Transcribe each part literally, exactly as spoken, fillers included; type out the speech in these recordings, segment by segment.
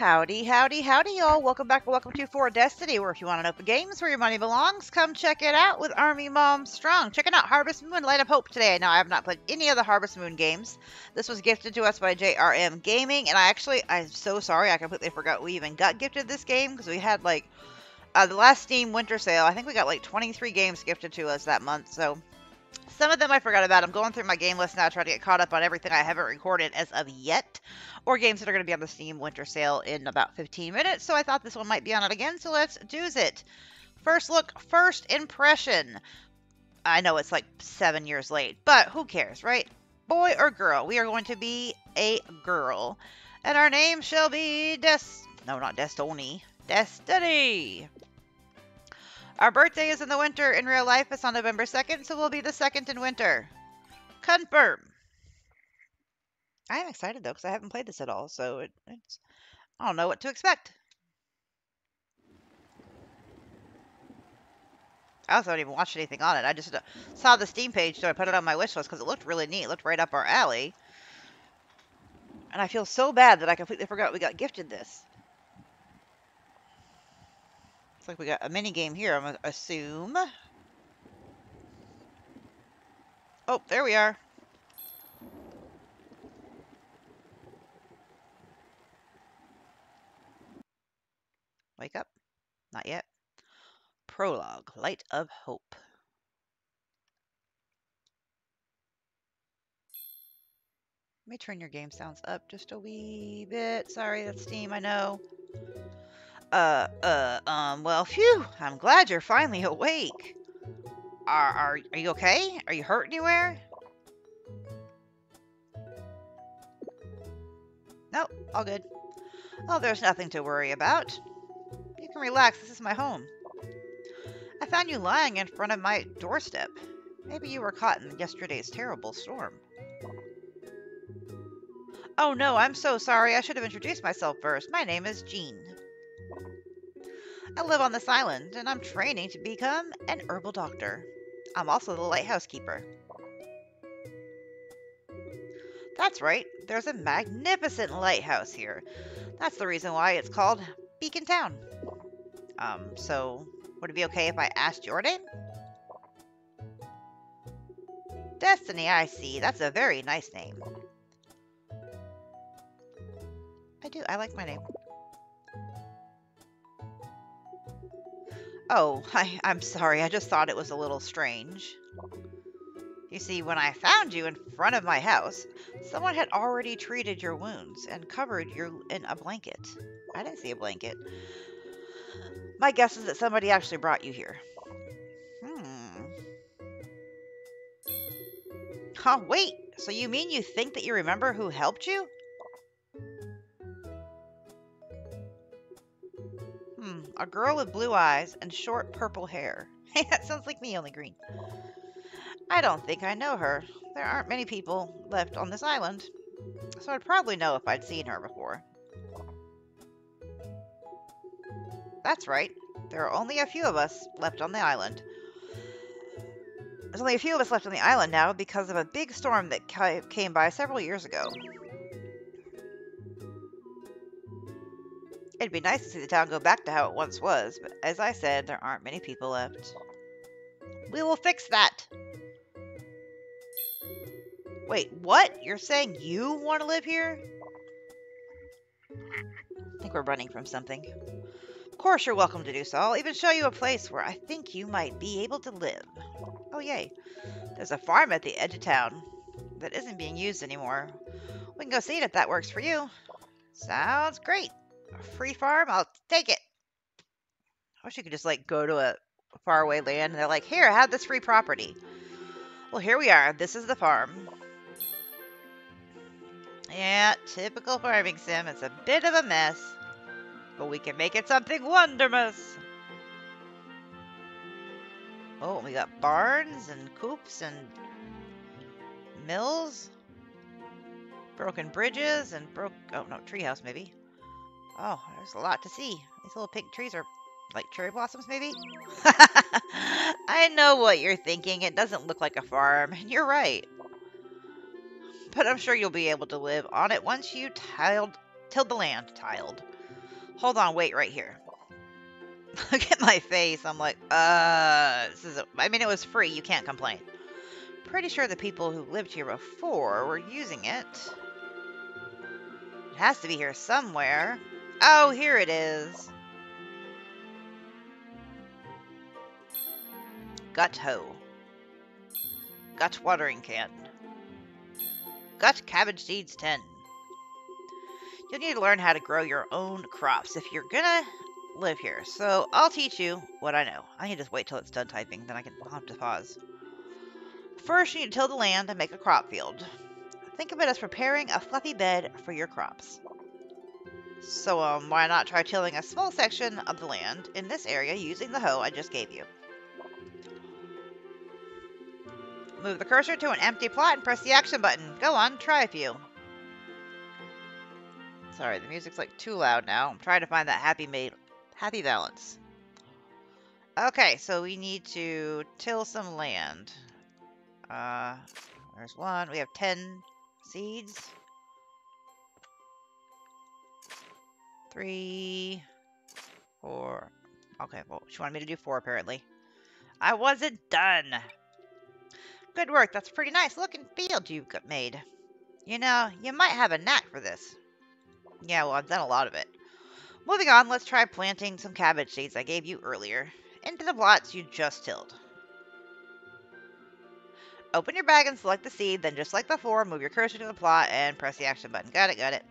Howdy, howdy, howdy, y'all. Welcome back and welcome to Fort Destiny, where if you want an open games where your money belongs, come check it out with ArmyMomStrong. Checking out Harvest Moon Light of Hope today. Now, I have not played any of the Harvest Moon games. This was gifted to us by J R M Gaming, and I actually, I'm so sorry, I completely forgot we even got gifted this game, because we had, like, uh, the last Steam Winter Sale, I think we got, like, twenty-three games gifted to us that month, so some of them I forgot about. I'm going through my game list now, trying to get caught up on everything I haven't recorded as of yet, or games that are going to be on the Steam Winter Sale in about fifteen minutes. So I thought this one might be on it again, so let's do it. First look, first impression. I know it's like seven years late, but who cares, right? Boy or girl? We are going to be a girl, and our name shall be Des... No, not Destony. Destiny! Our birthday is in the winter. In real life, it's on November second, so we'll be the second in winter. Confirm. I am excited, though, because I haven't played this at all, so it, it's, I don't know what to expect. I also haven't even watched anything on it. I just saw the Steam page, so I put it on my wish list because it looked really neat. It looked right up our alley. And I feel so bad that I completely forgot we got gifted this. Looks like we got a mini game here, I'm gonna assume. Oh, there we are. Wake up. Not yet. Prologue, Light of Hope. Let me turn your game sounds up just a wee bit. Sorry, that's Steam, I know. Uh, uh, um, well, phew, I'm glad you're finally awake. Are, are, are you okay? Are you hurt anywhere? Nope, all good. Oh, there's nothing to worry about. You can relax, this is my home. I found you lying in front of my doorstep. Maybe you were caught in yesterday's terrible storm. Oh no, I'm so sorry, I should have introduced myself first. My name is Jean. I live on this island, and I'm training to become an herbal doctor. I'm also the lighthouse keeper. That's right, there's a magnificent lighthouse here. That's the reason why it's called Beacon Town. Um, so, would it be okay if I asked your name? Destiny, I see. That's a very nice name. I do, I like my name. Oh, I, I'm sorry. I just thought it was a little strange. You see, when I found you in front of my house, someone had already treated your wounds and covered you in a blanket. I didn't see a blanket. My guess is that somebody actually brought you here. Hmm. Huh, wait. So you mean you think that you remember who helped you? A girl with blue eyes and short purple hair. That sounds like me, only green. I don't think I know her. There aren't many people left on this island, so I'd probably know if I'd seen her before. That's right. There are only a few of us left on the island. There's only a few of us left on the island now because of a big storm that came by several years ago. It'd be nice to see the town go back to how it once was, but as I said, there aren't many people left. We will fix that! Wait, what? You're saying you want to live here? I think we're running from something. Of course you're welcome to do so. I'll even show you a place where I think you might be able to live. Oh, yay. There's a farm at the edge of town that isn't being used anymore. We can go see it if that works for you. Sounds great. A free farm? I'll take it. I wish you could just, like, go to a faraway land, and they're like, here, have this free property. Well, here we are. This is the farm. Yeah, typical farming sim. It's a bit of a mess, but we can make it something wondermous. Oh, we got barns and coops and mills. Broken bridges and broke... Oh, no, treehouse, maybe. Oh, there's a lot to see. These little pink trees are like cherry blossoms, maybe? I know what you're thinking. It doesn't look like a farm, and you're right. But I'm sure you'll be able to live on it once you tiled, tilled the land. Tiled. Hold on, wait right here. Look at my face. I'm like, uh, this is a, I mean, it was free. You can't complain. Pretty sure the people who lived here before were using it. It has to be here somewhere. Oh, here it is. Gut hoe. Gut watering can. Gut cabbage seeds ten. You'll need to learn how to grow your own crops if you're gonna live here. So I'll teach you what I know. I can just wait till it's done typing, then I can have to pause. First, you need to till the land and make a crop field. Think of it as preparing a fluffy bed for your crops. So um, why not try tilling a small section of the land in this area using the hoe I just gave you. Move the cursor to an empty plot and press the action button. Go on, try a few. Sorry, the music's like too loud now. I'm trying to find that happy made, happy balance. Okay, so we need to till some land. Uh, there's one. We have ten seeds. Three, four. Okay, well, she wanted me to do four apparently. I wasn't done. Good work. That's a pretty nice looking field you've made. You know, you might have a knack for this. Yeah, well, I've done a lot of it. Moving on, let's try planting some cabbage seeds I gave you earlier into the plots you just tilled. Open your bag and select the seed, then just like before, move your cursor to the plot and press the action button. Got it, got it.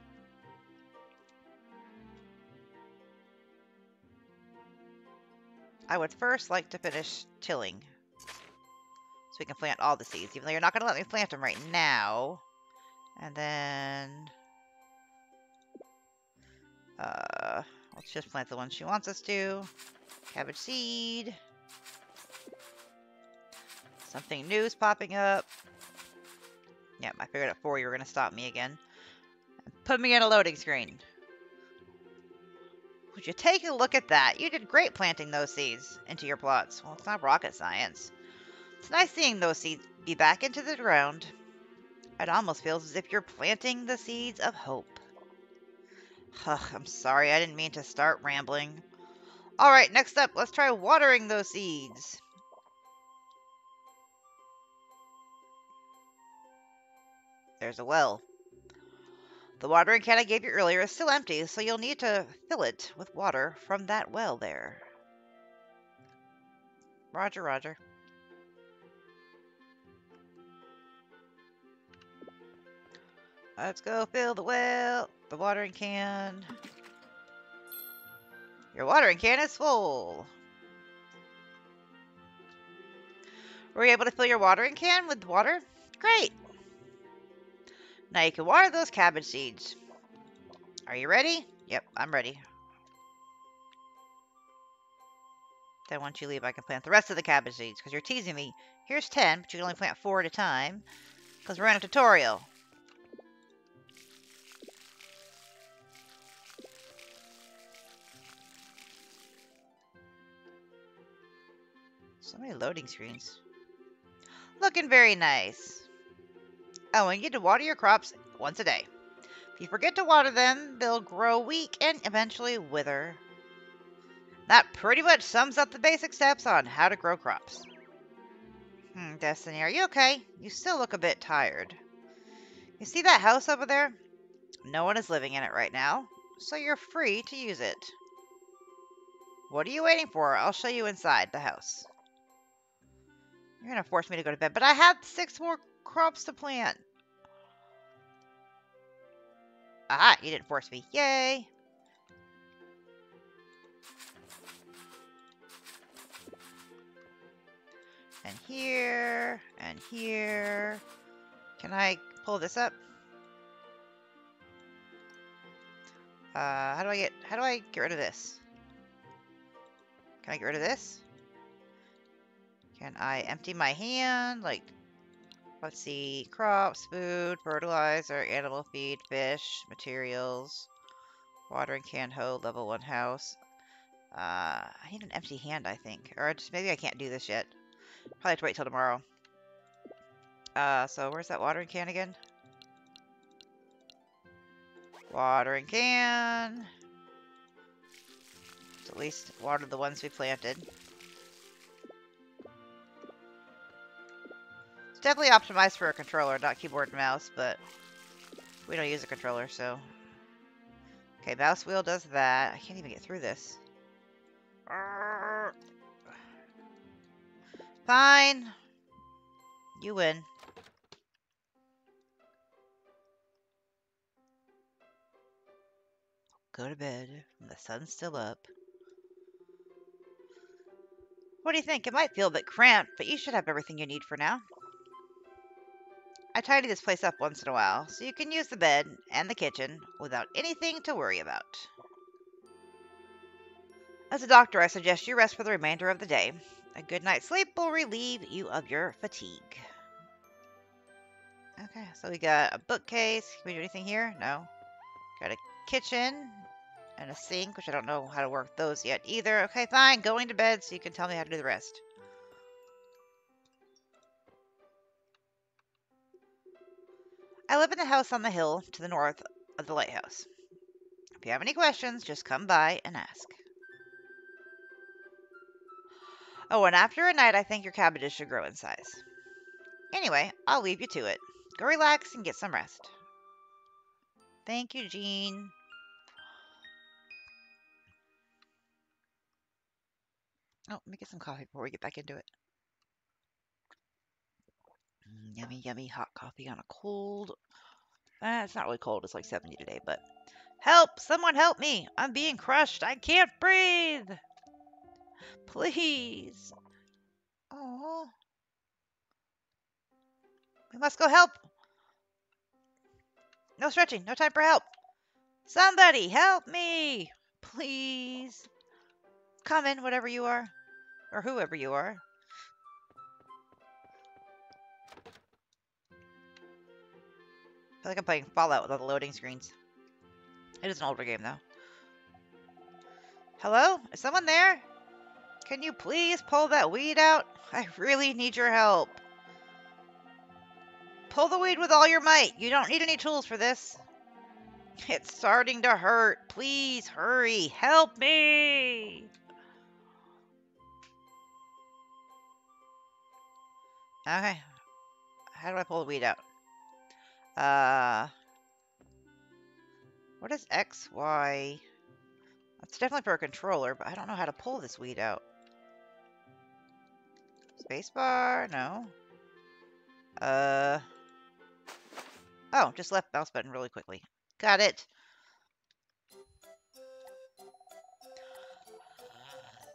I would first like to finish tilling. So we can plant all the seeds, even though you're not going to let me plant them right now. And then... Uh, let's just plant the one she wants us to. Cabbage seed. Something new is popping up. Yep, I figured at four you were going to stop me again. Put me in a loading screen. Would you take a look at that? You did great planting those seeds into your plots. Well, it's not rocket science. It's nice seeing those seeds be back into the ground. It almost feels as if you're planting the seeds of hope. Ugh, I'm sorry, I didn't mean to start rambling. Alright, next up, let's try watering those seeds. There's a well. The watering can I gave you earlier is still empty, so you'll need to fill it with water from that well there. Roger, roger. Let's go fill the well. The watering can. Your watering can is full. Were you able to fill your watering can with water? Great. Now you can water those cabbage seeds. Are you ready? Yep, I'm ready. Then once you leave, I can plant the rest of the cabbage seeds because you're teasing me. Here's ten, but you can only plant four at a time because we're in a tutorial. So many loading screens. Looking very nice. Oh, and you need to water your crops once a day. If you forget to water them, they'll grow weak and eventually wither. That pretty much sums up the basic steps on how to grow crops. Hmm, Destiny, are you okay? You still look a bit tired. You see that house over there? No one is living in it right now, so you're free to use it. What are you waiting for? I'll show you inside the house. You're going to force me to go to bed, but I have six more crops to plant. Aha, you didn't force me. Yay. And here, and here. Can I pull this up? Uh, how do I get, how do I get rid of this? Can I get rid of this? Can I empty my hand? Like, let's see. Crops, food, fertilizer, animal feed, fish, materials, watering can, hoe, level one house. Uh, I need an empty hand, I think. Or just maybe I can't do this yet. Probably have to wait till tomorrow. Uh, so where's that watering can again? Watering can. at least water the ones we planted. It's definitely optimized for a controller, not keyboard and mouse, but we don't use a controller, so. Okay, mouse wheel does that. I can't even get through this. Fine. You win. Go to bed. The sun's still up. What do you think? It might feel a bit cramped, but you should have everything you need for now. I tidy this place up once in a while, so you can use the bed and the kitchen without anything to worry about. As a doctor, I suggest you rest for the remainder of the day. A good night's sleep will relieve you of your fatigue. Okay, so we got a bookcase. Can we do anything here? No. Got a kitchen. And a sink, which I don't know how to work those yet either. Okay, fine. Going to bed so you can tell me how to do the rest. I live in the house on the hill to the north of the lighthouse. If you have any questions, just come by and ask. Oh, and after a night, I think your cabbages should grow in size. Anyway, I'll leave you to it. Go relax and get some rest. Thank you, Jean. Oh, let me get some coffee before we get back into it. Mm, yummy, yummy hot coffee on a cold... Uh, it's not really cold. It's like seventy today, but... Help! Someone help me! I'm being crushed! I can't breathe! Please! Oh, we must go help! No stretching! No time for help! Somebody help me! Please! Come in, whatever you are. Or whoever you are. I feel like I'm playing Fallout with all the loading screens. It is an older game, though. Hello? Is someone there? Can you please pull that weed out? I really need your help. Pull the weed with all your might. You don't need any tools for this. It's starting to hurt. Please hurry. Help me! Okay. How do I pull the weed out? Uh, what is X, Y? It's definitely for a controller, but I don't know how to pull this weed out. Spacebar? No. Uh. Oh, just left mouse button really quickly. Got it.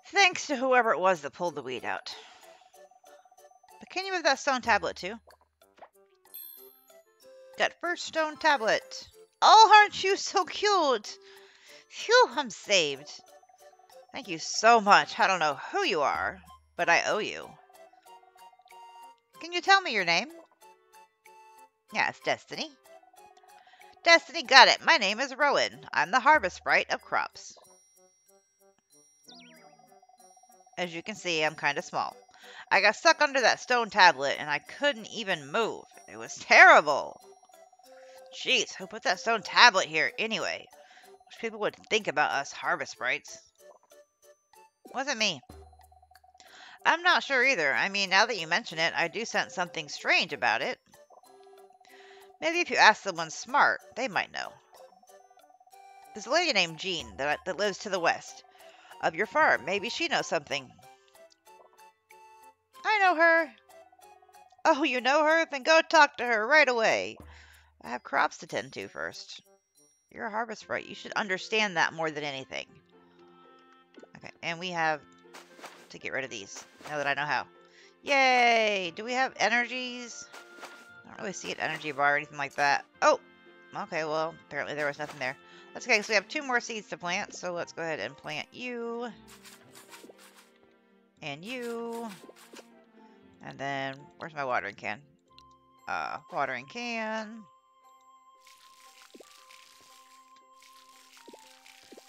Thanks to whoever it was that pulled the weed out. But can you move that stone tablet too? That first stone tablet. Oh, aren't you so cute? Phew, I'm saved. Thank you so much. I don't know who you are, but I owe you. Can you tell me your name? Yeah, it's Destiny. Destiny, got it. My name is Rowan. I'm the Harvest Sprite of crops. As you can see, I'm kind of small. I got stuck under that stone tablet, and I couldn't even move. It was terrible. Jeez, who put that stone tablet here anyway? Wish people would think about us Harvest Sprites. Wasn't me. I'm not sure either. I mean, now that you mention it, I do sense something strange about it. Maybe if you ask someone smart, they might know. There's a lady named Jean that, that lives to the west of your farm. Maybe she knows something. I know her. Oh, you know her? Then go talk to her right away. I have crops to tend to first. You're a Harvest Sprite. You should understand that more than anything. Okay, and we have to get rid of these now that I know how. Yay! Do we have energies? I don't really see an energy bar or anything like that. Oh! Okay, well, apparently there was nothing there. That's okay, because we have two more seeds to plant, so let's go ahead and plant you. And you. And then, where's my watering can? Uh, watering can.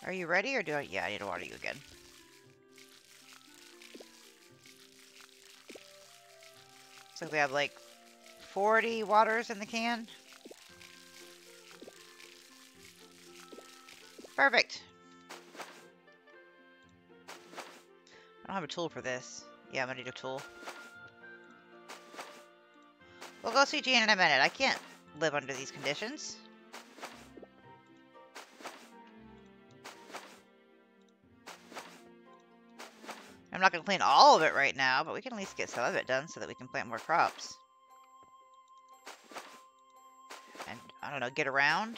Are you ready, or do I... Yeah, I need to water you again. So we have, like... forty waters in the can. Perfect. I don't have a tool for this. Yeah, I'm gonna need a tool. We'll go see Jean in a minute. I can't live under these conditions. I'm not going to clean all of it right now, but we can at least get some of it done so that we can plant more crops. And, I don't know, get around.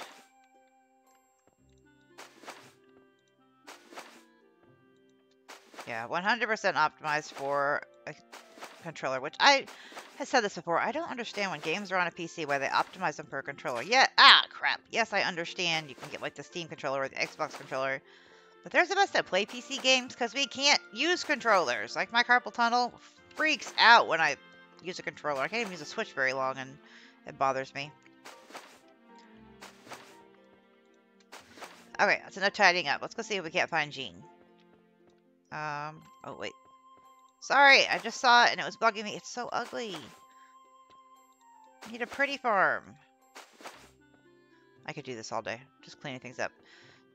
Yeah, one hundred percent optimized for a controller, which I have said this before. I don't understand when games are on a P C why they optimize them per controller. Yeah, ah, crap. Yes, I understand. You can get, like, the Steam controller or the Xbox controller. But there's of us that play P C games because we can't use controllers. Like, my carpal tunnel freaks out when I use a controller. I can't even use a Switch very long, and it bothers me. Okay, that's enough tidying up. Let's go see if we can't find Jean. Um, oh, wait. Sorry, I just saw it, and it was bugging me. It's so ugly. I need a pretty farm. I could do this all day. Just cleaning things up.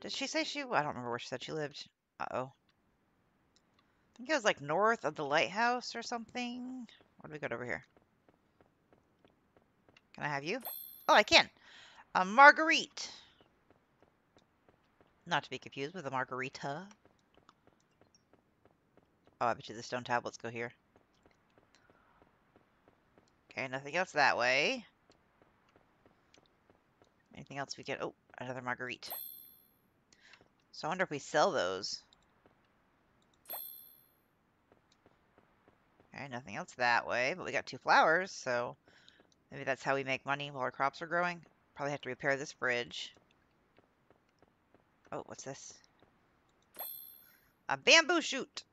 Did she say she... I don't remember where she said she lived. Uh-oh. I think it was, like, north of the lighthouse or something. What do we got over here? Can I have you? Oh, I can. A marguerite. Not to be confused with a margarita. Oh, I bet you the stone tablets go here. Okay, nothing else that way. Anything else we get? Oh, another marguerite. So I wonder if we sell those. Alright, nothing else that way. But we got two flowers, so... Maybe that's how we make money while our crops are growing. Probably have to repair this bridge. Oh, what's this? A bamboo shoot!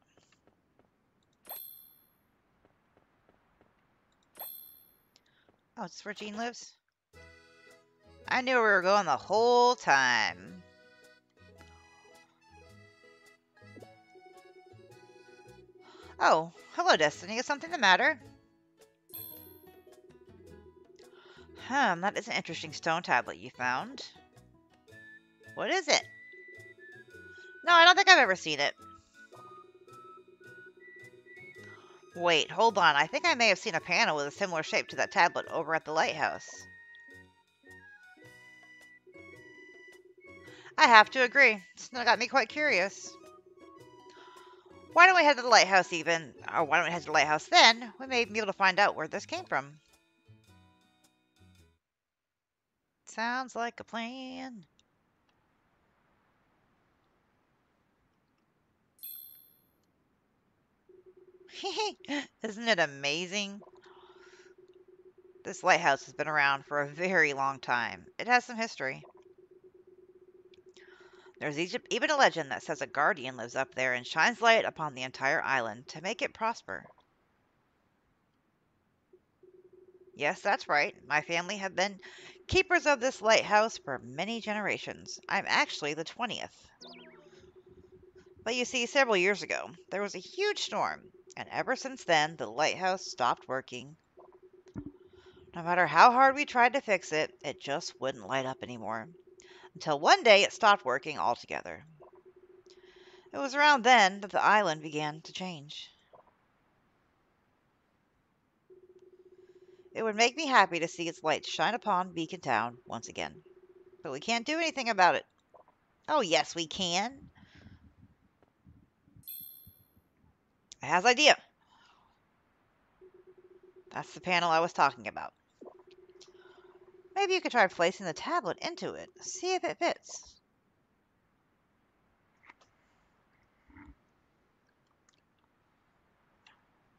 Oh, is this where Jean lives? I knew where we were going the whole time. Oh, hello, Destiny. Is something the matter? Hmm, that is an interesting stone tablet you found. What is it? No, I don't think I've ever seen it. Wait, hold on. I think I may have seen a panel with a similar shape to that tablet over at the lighthouse. I have to agree. It's got me quite curious. Why don't we head to the lighthouse even? Or why don't we head to the lighthouse then? We may be able to find out where this came from. Sounds like a plan. Isn't it amazing? This lighthouse has been around for a very long time. It has some history. There's even a legend that says a guardian lives up there and shines light upon the entire island to make it prosper. Yes, that's right. My family have been keepers of this lighthouse for many generations. I'm actually the twentieth. But you see, several years ago, there was a huge storm, and ever since then, the lighthouse stopped working. No matter how hard we tried to fix it, it just wouldn't light up anymore. Until one day it stopped working altogether. It was around then that the island began to change. It would make me happy to see its lights shine upon Beacon Town once again. But we can't do anything about it. Oh, yes, we can. I have an idea. That's the panel I was talking about. Maybe you could try placing the tablet into it. See if it fits.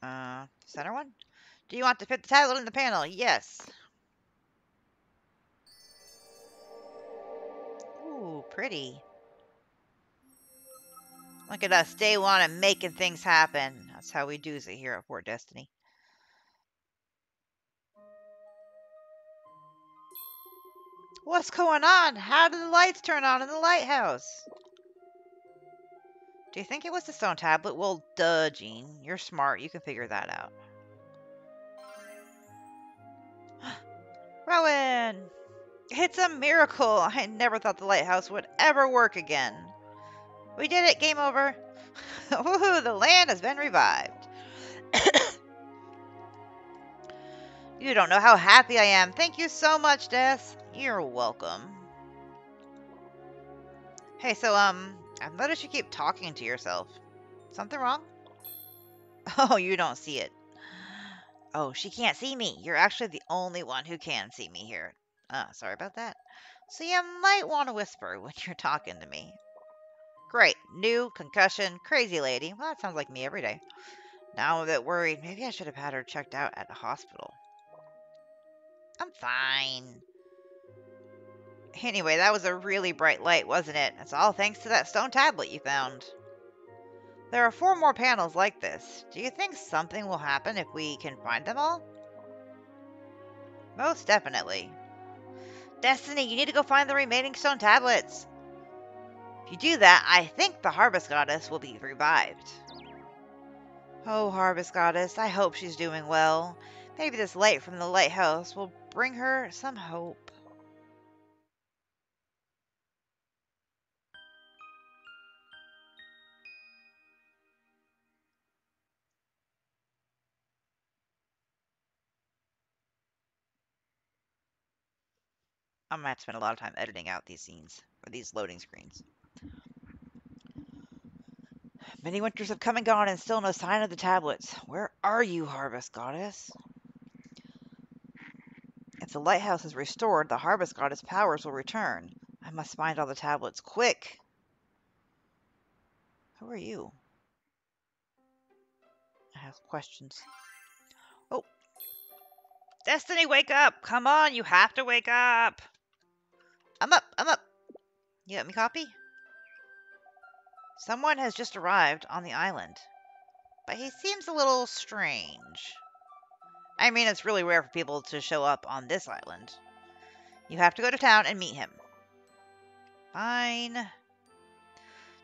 Uh, center one? Do you want to fit the tablet in the panel? Yes. Ooh, pretty. Look at us, day one, and making things happen. That's how we do it here at Fort Destiny. What's going on? How did the lights turn on in the lighthouse? Do you think it was the stone tablet? Well, duh, Jean. You're smart. You can figure that out. Rowan! It's a miracle! I never thought the lighthouse would ever work again. We did it! Game over! Woohoo, the land has been revived. You don't know how happy I am. Thank you so much, Death. You're welcome. Hey, so, um, I've noticed you keep talking to yourself. Something wrong? Oh, you don't see it. Oh, she can't see me. You're actually the only one who can see me here. Ah, oh, sorry about that. So you might want to whisper when you're talking to me. Great. New concussion. Crazy lady. Well, that sounds like me every day. Now I'm a bit worried. Maybe I should have had her checked out at the hospital. I'm fine. Anyway, that was a really bright light, wasn't it? It's all thanks to that stone tablet you found. There are four more panels like this. Do you think something will happen if we can find them all? Most definitely. Destiny, you need to go find the remaining stone tablets. If you do that, I think the Harvest Goddess will be revived. Oh, Harvest Goddess, I hope she's doing well. Maybe this light from the lighthouse will bring her some hope. I'm gonna have to spend a lot of time editing out these scenes, or these loading screens. Many winters have come and gone, and still no sign of the tablets. Where are you, Harvest Goddess? If the lighthouse is restored, the Harvest Goddess powers will return. I must find all the tablets, quick! Who are you? I have questions. Oh! Destiny, wake up! Come on, you have to wake up! I'm up, I'm up. You got me copy? Someone has just arrived on the island. But he seems a little strange. I mean, it's really rare for people to show up on this island. You have to go to town and meet him. Fine.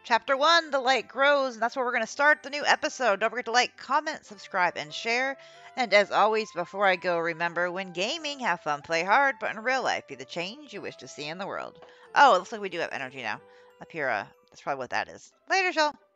Chapter one, The Light Grows, and that's where we're going to start the new episode. Don't forget to like, comment, subscribe, and share. And as always, before I go, remember, when gaming, have fun, play hard, but in real life, be the change you wish to see in the world. Oh, it looks like we do have energy now. Up here, uh, that's probably what that is. Later, y'all.